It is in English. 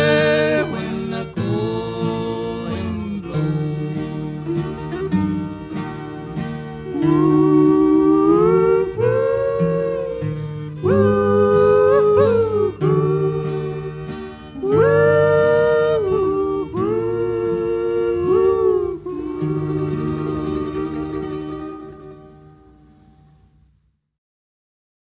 When the cold wind blows.